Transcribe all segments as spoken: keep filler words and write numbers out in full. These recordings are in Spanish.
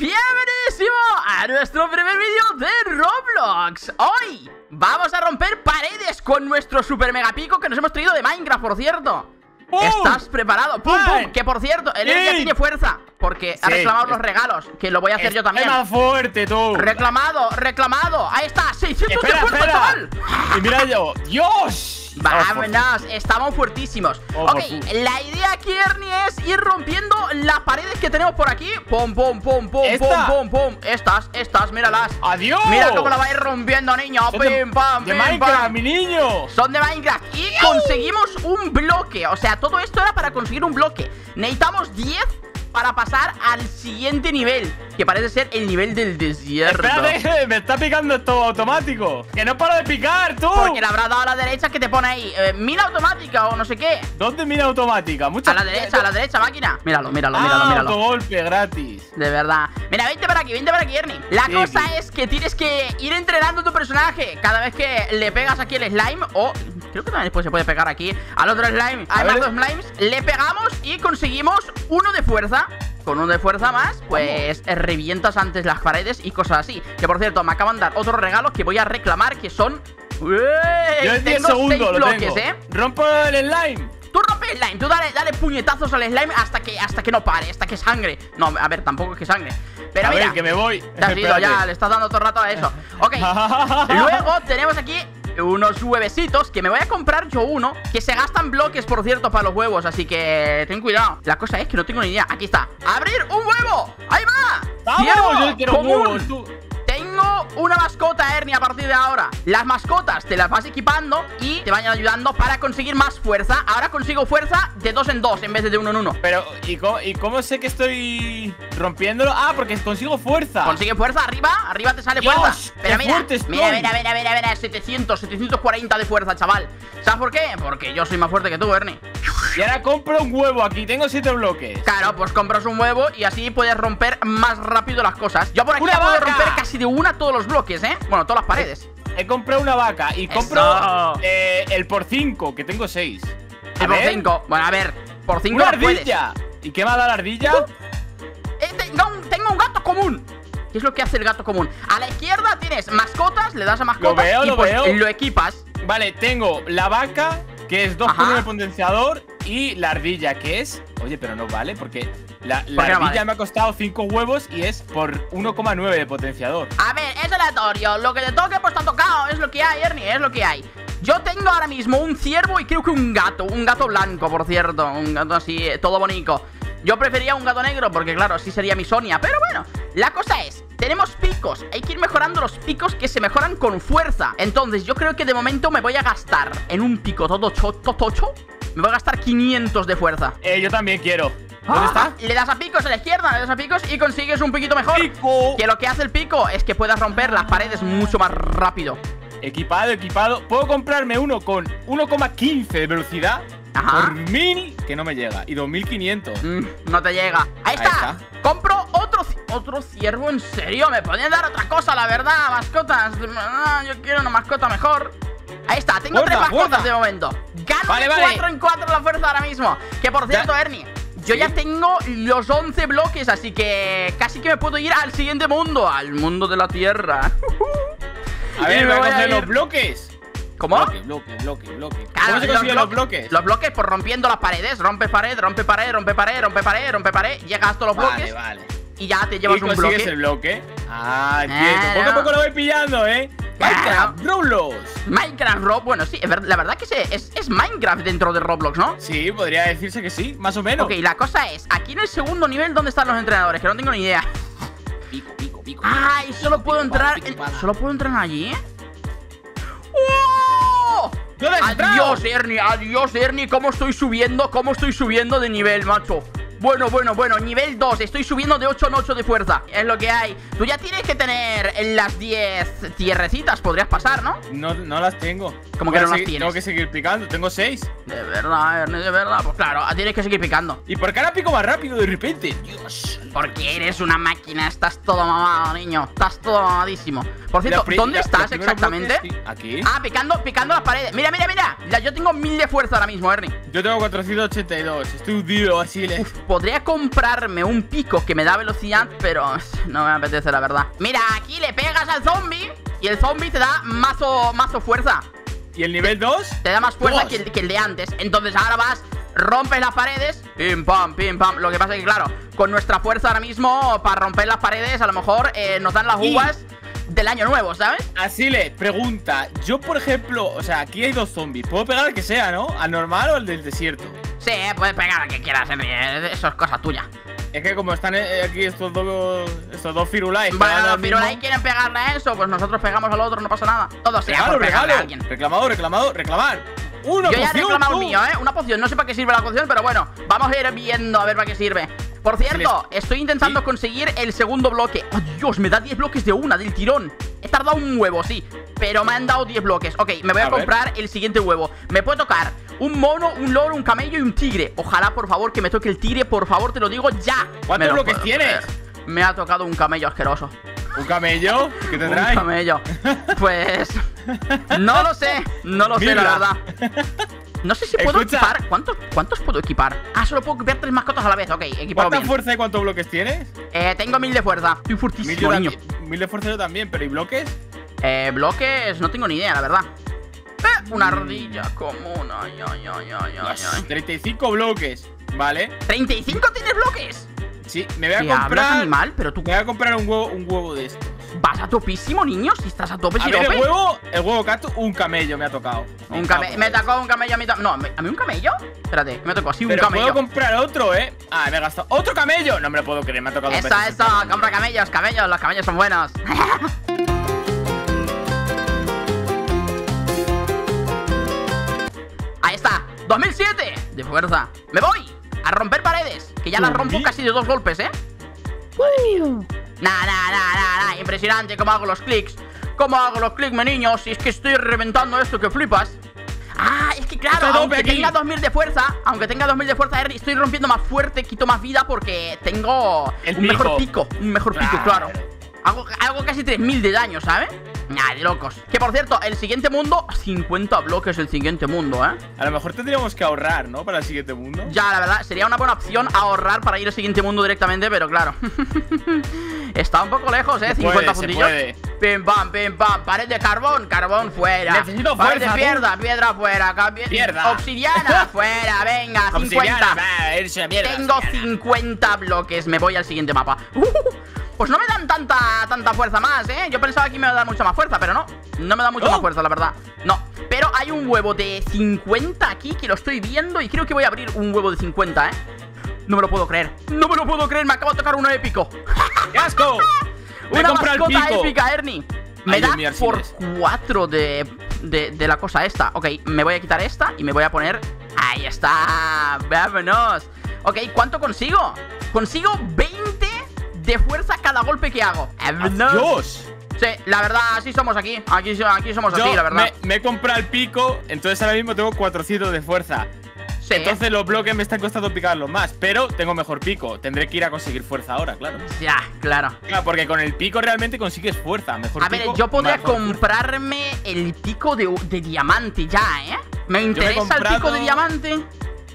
Bienvenidísimo a nuestro primer vídeo de Roblox. Hoy vamos a romper paredes con nuestro super mega pico que nos hemos traído de Minecraft, por cierto. ¡Pum! ¿Estás preparado? ¡Pum, pum! Que por cierto, el Eric ya tiene fuerza porque sí, ha reclamado los regalos, que lo voy a hacer yo también. ¡Más fuerte, tú! Reclamado, reclamado. Ahí está, seiscientos de fuerza, chaval. Y mira yo, ¡Dios! Vámonos, estamos fuertísimos. Ok, la idea aquí, Ernie, es ir rompiendo las paredes que tenemos por aquí. Pum, pum, pum, pum, pum, pum, pum. Estas, estas, míralas. ¡Adiós! Mira cómo la va a ir rompiendo, niño. Pim, pam, de Minecraft, mi niño. Son de Minecraft. Y conseguimos un bloque. O sea, todo esto era para conseguir un bloque. Necesitamos diez para pasar al siguiente nivel, que parece ser el nivel del desierto. Espérate, me está picando esto automático. Que no para de picar, tú. Porque le habrás dado a la derecha que te pone ahí eh, mira automática o no sé qué. ¿Dónde mira automática? Mucha... A la derecha, a la derecha, máquina. Míralo, míralo, ah, míralo, míralo. Autogolpe gratis. De verdad. Mira, vente para aquí, vente para aquí, Ernie. La sí, cosa sí. es que tienes que ir entrenando tu personaje cada vez que le pegas aquí el slime o... Creo que también después se puede pegar aquí al otro slime. Hay más dos slimes. Le pegamos y conseguimos uno de fuerza. Con uno de fuerza más, pues ¿Cómo? revientas antes las paredes y cosas así. Que por cierto, me acaban de dar otros regalos que voy a reclamar, que son... Yo en diez segundos lo tengo. ¿eh? Rompo el slime. Tú rompes el slime, tú dale, dale puñetazos al slime hasta que, hasta que no pare, hasta que sangre. No, a ver, tampoco es que sangre. Pero a mira, ver, que me voy. Te has ido, ya le estás dando todo el rato a eso. Ok, luego tenemos aquí unos huevecitos, que me voy a comprar yo uno, que se gastan bloques, por cierto, para los huevos. Así que ten cuidado. La cosa es que no tengo ni idea. Aquí está. ¡Abrir un huevo! ¡Ahí va! ¡Vamos! Yo quiero huevos, tú. Tengo una mascota, Ernie, a partir de ahora. Las mascotas te las vas equipando y te van ayudando para conseguir más fuerza. Ahora consigo fuerza de dos en dos en vez de de uno en uno. Pero, ¿y cómo, y cómo sé que estoy rompiéndolo? Ah, porque consigo fuerza. Consigue fuerza, arriba, arriba te sale Dios, fuerza. Pero mira, mira, mira, mira, mira, mira, setecientos, setecientos cuarenta de fuerza, chaval. ¿Sabes por qué? Porque yo soy más fuerte que tú, Ernie. Y ahora compro un huevo aquí, tengo siete bloques. Claro, pues compras un huevo y así puedes romper más rápido las cosas. Yo por aquí puedo romper casi de una todos los bloques, ¿eh? Bueno, todas las paredes. He, he comprado una vaca y compro eh, el por cinco, que tengo seis. El por cinco, bueno, a ver, por cinco. ¡Una ardilla! Puedes. ¿Y qué me ha dado la ardilla? Eh, tengo, un, tengo un gato común. ¿Qué es lo que hace el gato común? A la izquierda tienes mascotas, le das a mascotas lo veo, y lo, pues, veo. lo equipas. Vale, tengo la vaca, que es dos por uno de potenciador, y la ardilla, que es... Oye, pero no vale, porque la, la ardilla vale. me ha costado cinco huevos y es por uno coma nueve de potenciador. A ver, es aleatorio. Lo que te toque, pues te ha tocado. Es lo que hay, Ernie, es lo que hay. Yo tengo ahora mismo un ciervo y creo que un gato. Un gato blanco, por cierto. Un gato así, todo bonito. Yo prefería un gato negro porque, claro, así sería mi Sonia. Pero bueno, la cosa es... Tenemos picos, hay que ir mejorando los picos que se mejoran con fuerza. Entonces yo creo que de momento me voy a gastar en un pico todo tocho, me voy a gastar quinientos de fuerza. Eh, yo también quiero. ¿Dónde está? Le das a picos a la izquierda, le das a picos y consigues un piquito mejor. Pico. Que lo que hace el pico es que puedas romper las paredes mucho más rápido. Equipado, equipado. Puedo comprarme uno con uno coma quince de velocidad. Ajá. Por mil, que no me llega. Y dos mil quinientos. Mm, no te llega. Ahí, Ahí está. está. Compro otro otro ciervo, en serio. Me podían dar otra cosa, la verdad. Mascotas. Ah, yo quiero una mascota mejor. Ahí está. Tengo gorda, tres mascotas gorda. de momento. Gano vale, de cuatro vale. en cuatro la fuerza ahora mismo. Que por cierto, ya. Ernie, yo ¿Sí? ya tengo los once bloques, así que casi que me puedo ir al siguiente mundo, al mundo de la Tierra. A ver, me voy a coger los bloques. ¿Cómo? Bloque, bloque, bloque, bloque. Claro, ¿Cómo se consiguen los, los bloques? Los bloques por rompiendo las paredes. Rompe pared, rompe pared, rompe pared, rompe pared, rompe pared. Llegas a todos los vale, bloques. Vale, vale. Y ya te llevas ¿Y un bloque. el bloque. Ah, claro. Poco a poco lo voy pillando, ¿eh? Claro. Minecraft, Roblox. Minecraft, Roblox. Bueno, sí, la verdad que es, es, es Minecraft dentro de Roblox, ¿no? Sí, podría decirse que sí, más o menos. Ok, la cosa es, aquí en el segundo nivel, ¿dónde están los entrenadores? Que no tengo ni idea. Pico, pico, pico. Ah, y solo pico, puedo pico, entrar... Pico, pico, ¿Solo puedo entrar allí? ¡Oh! Adiós, Ernie, adiós, Ernie. ¿Cómo estoy subiendo? ¿Cómo estoy subiendo de nivel, macho? Bueno, bueno, bueno, nivel dos. Estoy subiendo de ocho en ocho de fuerza. Es lo que hay. Tú ya tienes que tener las diez tierrecitas. Podrías pasar, ¿no? No, no las tengo. ¿Cómo que no las tienes? Tengo que seguir picando. Tengo seis. De verdad, Ernie, de verdad. Pues claro, tienes que seguir picando. ¿Y por qué ahora pico más rápido de repente? Dios. Porque eres una máquina. Estás todo mamado, niño. Estás todo mamadísimo. Por cierto, ¿dónde estás exactamente? Aquí. Ah, picando, picando las paredes. Mira, mira, mira. Yo tengo mil de fuerza ahora mismo, Ernie. Yo tengo cuatrocientos ochenta y dos. Estoy hundido, así le... podría comprarme un pico que me da velocidad, pero no me apetece, la verdad. Mira, aquí le pegas al zombie y el zombie te da más o, más o fuerza. ¿Y el nivel dos? Te, te da más fuerza que el, que el de antes. Entonces ahora vas, rompes las paredes, pim, pam, pim, pam. Lo que pasa es que, claro, con nuestra fuerza ahora mismo para romper las paredes, a lo mejor eh, nos dan las uvas y... del año nuevo, ¿sabes? Así le pregunta, yo por ejemplo, o sea, aquí hay dos zombies. Puedo pegar al que sea, ¿no? ¿Al normal o al del desierto? Sí, puedes pegar al que quieras, Henry. Eso es cosa tuya. Es que como están aquí estos dos, estos dos firulais. Bueno, los firulais quieren pegarle a eso, pues nosotros pegamos al otro, no pasa nada. Todo sea por pegarle a alguien. Reclamado, reclamado, reclamar. Una poción. Yo ya he reclamado el mío, ¿eh? Una poción. No sé para qué sirve la poción, pero bueno, vamos a ir viendo a ver para qué sirve. Por cierto, estoy intentando conseguir el segundo bloque. ¡Oh, Dios! Me da diez bloques de una, del tirón. He tardado un huevo, sí, pero me han dado diez bloques. Ok, me voy a, a comprar el siguiente huevo. Me puede tocar un mono, un loro, un camello y un tigre. Ojalá, por favor, que me toque el tigre. Por favor, te lo digo ya. ¿Cuántos bloques tienes? Me ha tocado un camello asqueroso. ¿Un camello? ¿Qué te trae? Un camello. Pues... no lo sé, no lo Mira. sé, la verdad. No sé si puedo Escucha. equipar. ¿Cuántos, ¿Cuántos puedo equipar? Ah, solo puedo equipar tres mascotas a la vez. Ok, equipado. ¿Cuánta bien. fuerza y cuántos bloques tienes? Eh, tengo mil de fuerza. Estoy furtísimo, niño. Mil de fuerza yo también, pero ¿y bloques? Eh, bloques no tengo ni idea, la verdad. Eh, una mm. rodilla común. Ay, ay, ay, ay, ay, ay. treinta y cinco bloques, ¿vale? ¿treinta y cinco tienes bloques? Sí, me voy a comprar. Hablas animal, pero tú... Me voy a comprar un huevo, un huevo de estos. Vas a topísimo, niño. Si estás a tope, si el huevo, el huevo gato, un camello me ha tocado. Un camello. Me tocó un camello a mí. No, a mí un camello. Espérate, me tocó así un camello. Pero puedo comprar otro, eh. Ah, me he gastado otro camello. No me lo puedo creer, me ha tocado. Eso, eso. Compra camellos, camellos. Los camellos son buenos. Ahí está. dos mil siete de fuerza. Me voy a romper paredes, que ya las rompo casi de dos golpes, eh. Uy. Nah, nah, nah, nah, nah, impresionante cómo hago los clics. Cómo hago los clics, mi niño. Si es que estoy reventando esto, que flipas. Ah, es que claro, aunque tenga dos mil de fuerza, aunque tenga dos mil de fuerza, estoy rompiendo más fuerte, quito más vida porque tengo el un pico. mejor pico. Un mejor claro. pico, claro. Hago, hago casi tres mil de daño, ¿sabes? Nah, de locos. Que por cierto, el siguiente mundo, cincuenta bloques el siguiente mundo, ¿eh? A lo mejor tendríamos que ahorrar, ¿no? Para el siguiente mundo. Ya, la verdad, sería una buena opción ahorrar para ir al siguiente mundo directamente, pero claro. Está un poco lejos, ¿eh? cincuenta puntillos. Pim, pam, pim, pam. Pared de carbón. Carbón fuera. Necesito fuerza. Pared de piedra. Piedra fuera. Piedra. Obsidiana fuera. Venga, cincuenta. Tengo cincuenta bloques. Me voy al siguiente mapa. Uh, pues no me dan tanta, tanta fuerza más, ¿eh? Yo pensaba que me iba a dar mucha más fuerza, pero no. No me da mucha oh. más fuerza, la verdad. No. Pero hay un huevo de cincuenta aquí que lo estoy viendo y creo que voy a abrir un huevo de cincuenta, ¿eh? No me lo puedo creer. No me lo puedo creer. Me acabo de tocar uno épico. ¡Qué asco! Una mascota épica, Ernie. Me Ay, da mío, por cuatro de, de, de la cosa esta. Ok, me voy a quitar esta y me voy a poner... ¡Ahí está! ¡Vámonos! Ok, ¿cuánto consigo? Consigo veinte de fuerza cada golpe que hago. ¡Adiós! Sí, la verdad, así somos aquí. Aquí, aquí somos Yo así, la verdad. Me, me he comprado el pico, entonces ahora mismo tengo cuatrocientos de fuerza. Sí. Entonces los bloques me están costando picarlos más, pero tengo mejor pico. Tendré que ir a conseguir fuerza ahora, claro. Ya, claro. Claro, porque con el pico realmente consigues fuerza. Mejor a pico, ver, yo podría comprarme fuerza. el pico de, de diamante ya, ¿eh? Me interesa me comprado, el pico de diamante.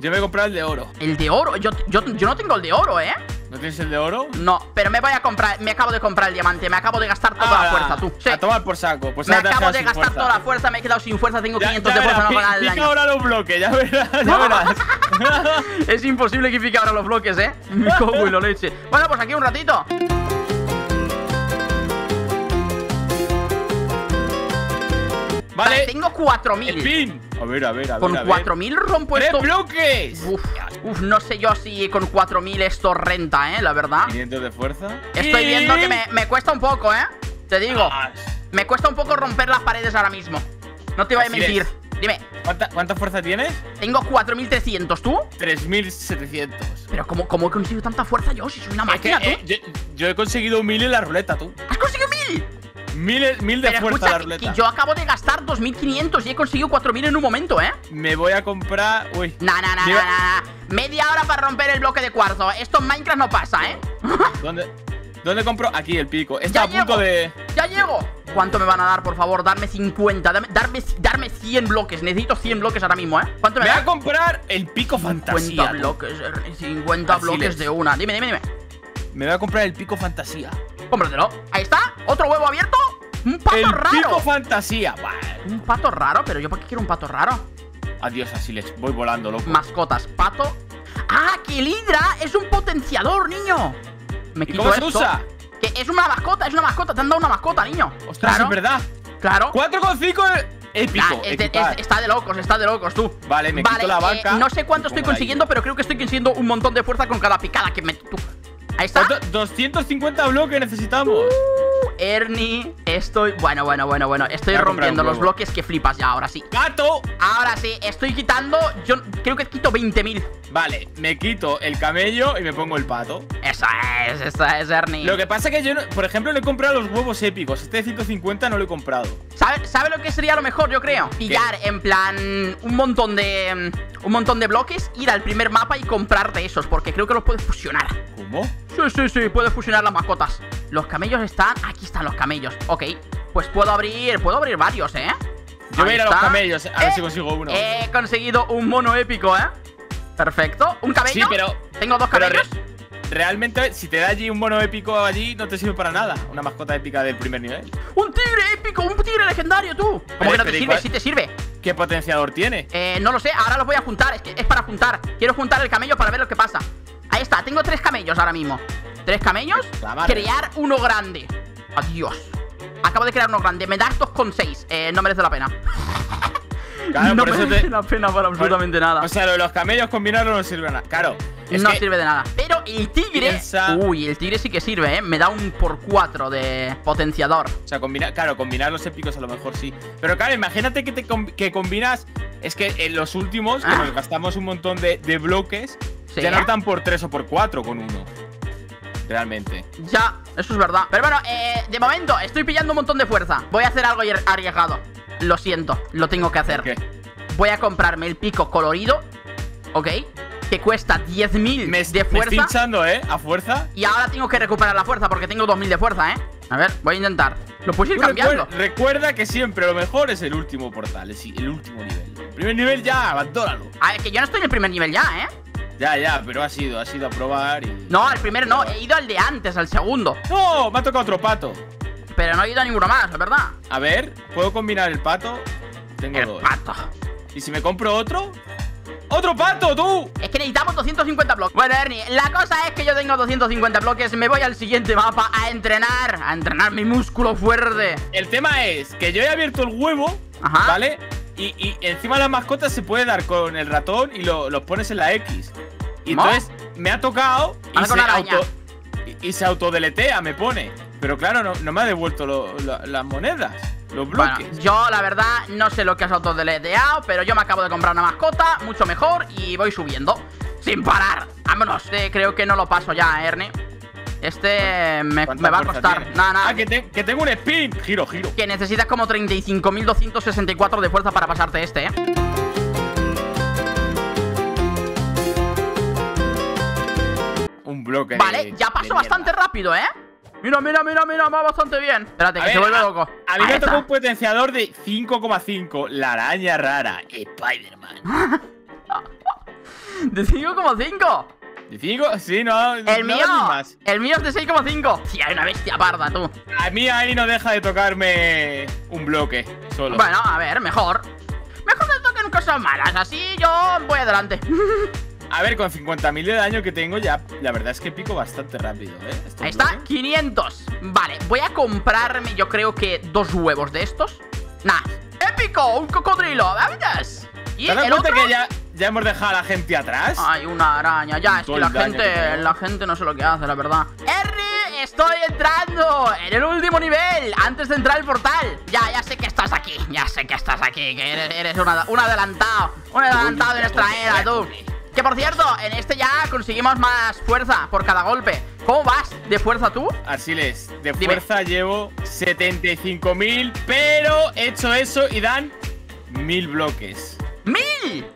Yo me he comprado el de oro. ¿El de oro? Yo, yo, yo no tengo el de oro, ¿eh? ¿No tienes el de oro? No, pero me voy a comprar, me acabo de comprar el diamante, me acabo de gastar toda ah, la fuerza, tú. Sí. A tomar por saco. Pues me acabo de gastar fuerza. toda la fuerza, me he quedado sin fuerza, tengo ya, quinientos ya de fuerza, no hago nada de daño. Pica ahora los bloques, ya verás, ya verás. Es imposible que pique ahora los bloques, ¿eh? Me como y lo leche. Bueno, pues aquí un ratito. Vale, vale, tengo cuatro mil. Fin. A ver, a ver, a ver. Con cuatro mil rompo esto. ¡Tres bloques! Uf, uf, no sé yo si con cuatro mil esto renta, ¿eh? La verdad. quinientos de fuerza. Estoy y... viendo que me, me cuesta un poco, ¿eh? Te digo. Ah. Me cuesta un poco romper las paredes ahora mismo. No te voy a mentir. Es. Dime. ¿Cuánta, ¿Cuánta fuerza tienes? Tengo cuatro mil trescientos, ¿tú? tres mil setecientos. Pero ¿cómo, cómo he conseguido tanta fuerza yo? Si soy una máquina, ¿tú? Eh, yo, yo he conseguido mil en la ruleta, ¿tú? ¿Has conseguido mil? Mil, mil de Pero fuerza escucha, la ruleta. Que yo acabo de gastar dos mil quinientos y he conseguido cuatro mil en un momento, ¿eh? Me voy a comprar... Uy. Nah, nah, nah, nah, nah, nah. Media hora para romper el bloque de cuarzo. Esto en Minecraft no pasa, ¿eh? ¿Dónde, dónde compro? Aquí el pico. Está ya a llego, punto de... ¡Ya llego! ¿Cuánto me van a dar, por favor? Darme cincuenta, dame, darme, darme cien bloques. Necesito cien bloques ahora mismo, ¿eh? ¿Cuánto me, me da? Voy a comprar el pico fantasía. cincuenta bloques, cincuenta Arsilex. Bloques de una. Dime, dime, dime. Me voy a comprar el pico fantasía. Cómpratelo. Ahí está, otro huevo abierto. Un pato el raro. Pico fantasía. Vale. Un pato raro, pero yo ¿por qué quiero un pato raro? Adiós, Arsilex, voy volando, loco. Mascotas, pato. ¡Ah, que el hidra es un potenciador, niño! Me quito ¿Cómo esto. Se usa? Que es una mascota, es una mascota, te han dado una mascota, niño. Ostras, claro. Es verdad. Claro. cuatro coma cinco épico. Nah, es de, es, está de locos, está de locos, tú. Vale, me vale, quito la banca. Eh, no sé cuánto estoy consiguiendo, ahí, pero creo que estoy consiguiendo un montón de fuerza con cada picada que me... Tú. Ahí está. doscientos cincuenta bloques necesitamos. Uh, Ernie, estoy... Bueno, bueno, bueno, bueno. Estoy rompiendo los bloques que flipas ya, ahora sí. ¡Gato! Ahora sí, estoy quitando... Yo creo que quito veinte mil. Vale, me quito el camello y me pongo el pato. Esa es, esa es, Ernie. Lo que pasa es que yo, no, por ejemplo, no he comprado los huevos épicos. Este de ciento cincuenta no lo he comprado. ¿Sabe, sabe lo que sería lo mejor, yo creo? Pillar, ¿qué? En plan, un montón de... Un montón de bloques, ir al primer mapa y comprarte esos, porque creo que los puedes fusionar. ¿Cómo? Sí, sí, sí, puedes fusionar las mascotas. Los camellos están... Aquí están los camellos. Ok, pues puedo abrir... Puedo abrir varios, ¿eh? Yo voy a ir a los camellos, a eh, ver si consigo uno. He conseguido un mono épico, ¿eh? Perfecto. ¿Un camello? Sí, pero... Tengo dos camellos. Realmente, si te da allí un mono épico allí, no te sirve para nada. Una mascota épica del primer nivel. ¡Un tigre épico! ¡Un tigre legendario, tú! ¿Cómo que no te sirve? Sí te sirve. ¿Qué potenciador tiene? Eh, no lo sé. Ahora los voy a juntar. Es, que es para juntar. Quiero juntar el camello para ver lo que pasa. Ahí está. Tengo tres camellos ahora mismo. Tres camellos. Crear uno grande. Adiós. Acabo de crear uno grande. Me da dos coma seis. Eh, no merece la pena. Claro, no merece te... la pena para absolutamente por... nada. O sea, lo de los camellos combinados no sirve nada. Claro. Es no que... sirve de nada. Pero el tigre... Piensa... Uy, el tigre sí que sirve, ¿eh? Me da un por cuatro de potenciador. O sea, combina... claro, combinar los épicos a lo mejor sí. Pero claro, imagínate que, te com... que combinas... Es que en los últimos, ah. como gastamos un montón de, de bloques, ¿sí? Ya no dan por tres o por cuatro con uno. Realmente. Ya, eso es verdad. Pero bueno, eh, de momento estoy pillando un montón de fuerza. Voy a hacer algo arriesgado. Lo siento, lo tengo que hacer. Okay. Voy a comprarme el pico colorido. Ok. Que cuesta diez mil de fuerza. Me estoy hinchando, ¿eh? A fuerza. Y ahora tengo que recuperar la fuerza porque tengo dos mil de fuerza, ¿eh? A ver, voy a intentar. Lo puedes ir cambiando. Recuerda, recuerda que siempre lo mejor es el último portal. Es el último nivel. El primer nivel ya, abandónalo. A ver, que yo no estoy en el primer nivel ya, ¿eh? Ya, ya, pero ha sido, ha sido a probar y... No, al primer no, he ido al de antes, al segundo. No, me ha tocado otro pato. Pero no he ido a ninguno más, es verdad. A ver, ¿puedo combinar el pato? Tengo el dos. Pato. ¿Y si me compro otro? ¡Otro pato, tú! Es que necesitamos doscientos cincuenta bloques. Bueno, Ernie, la cosa es que yo tengo doscientos cincuenta bloques. Me voy al siguiente mapa a entrenar. A entrenar mi músculo fuerte. El tema es que yo he abierto el huevo. Ajá. ¿Vale? Y, y encima las mascotas se puede dar con el ratón y lo, los pones en la X. Y ¿cómo? Entonces me ha tocado y se, auto, y, y se autodeletea, me pone. Pero claro, no, no me ha devuelto lo, lo, las monedas, los bloques. Bueno, yo la verdad no sé lo que has autodeleteado, pero yo me acabo de comprar una mascota, mucho mejor, y voy subiendo sin parar. Vámonos, eh, creo que no lo paso ya, Ernie. Este me, me va a costar nada, nada. Ah, que, te, que tengo un spin. Giro, giro. Que necesitas como treinta y cinco mil doscientos sesenta y cuatro de fuerza para pasarte este, ¿eh? Un bloque. Vale, de, ya pasó bastante mierda. Rápido, ¿eh? Mira, mira, mira, mira, va bastante bien. Espérate, a que ver, se vuelve a, loco. A mí me tocó un potenciador de cinco coma cinco. La araña rara. Spider-Man. ¿De cinco coma cinco? ¿cinco? Sí, no. El no mío más. El mío es de seis coma cinco. Sí, hay una bestia parda, tú. A mí ahí no deja de tocarme un bloque solo. Bueno, a ver, mejor. Mejor que toquen cosas malas. Así yo voy adelante. A ver, con cincuenta mil de daño que tengo ya. La verdad es que pico bastante rápido, ¿eh? Estos ahí está, bloques. quinientos. Vale, voy a comprarme yo creo que dos huevos de estos. Nah, épico, un cocodrilo. ¿Sabes? ¿Y ¿Te das el otro? Que ya... ¿Ya hemos dejado a la gente atrás? Hay una araña, ya, es que la gente, la gente no sé lo que hace, la verdad. Ernie, estoy entrando en el último nivel, antes de entrar al portal. Ya, ya sé que estás aquí, ya sé que estás aquí, que eres, eres una, un adelantado, un adelantado de nuestra era, tú. Que por cierto, en este ya conseguimos más fuerza por cada golpe. ¿Cómo vas de fuerza tú? Arsilex, de dime. Fuerza llevo setenta y cinco mil, pero he hecho eso y dan mil bloques. ¡Mil!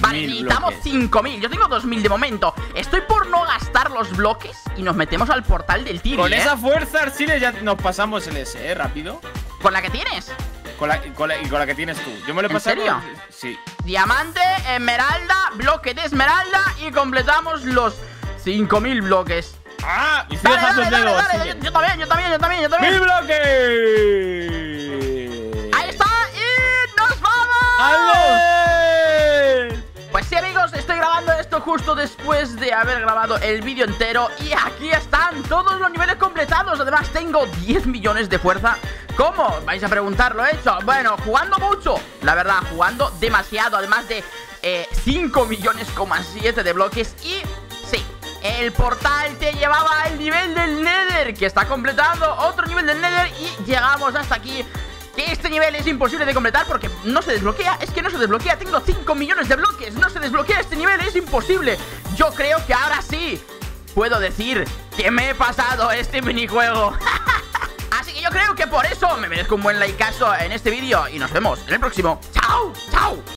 Vale, necesitamos cinco mil. Yo tengo dos mil de momento. Estoy por no gastar los bloques y nos metemos al portal del tigre. Con ¿eh? Esa fuerza, Arsilex, ya nos pasamos el S, ¿eh? Rápido. ¿Con la que tienes? Con la, con la, y con la que tienes tú. Yo me lo he pasado. ¿En serio? Con... Sí. Diamante, esmeralda, bloque de esmeralda. Y completamos los cinco mil bloques. Ah, mis dale, dale, dale, dale, dale. Yo, yo también, yo también, yo también, yo también. ¡Mil bloques! Ahí está, y nos vamos. ¡Adiós! Pues sí, amigos, estoy grabando esto justo después de haber grabado el vídeo entero. Y aquí están todos los niveles completados. Además tengo diez millones de fuerza. ¿Cómo? Vais a preguntar, ¿lo he hecho? Bueno, jugando mucho, la verdad, jugando demasiado. Además de eh, cinco millones, siete de bloques. Y sí, el portal te llevaba al nivel del Nether, que está completado, otro nivel del Nether, y llegamos hasta aquí. Que este nivel es imposible de completar porque no se desbloquea, es que no se desbloquea. Tengo cinco millones de bloques, no se desbloquea este nivel, es imposible. Yo creo que ahora sí puedo decir que me he pasado este minijuego. Así que yo creo que por eso me merezco un buen likeazo en este vídeo. Y nos vemos en el próximo. ¡Chao! ¡Chao!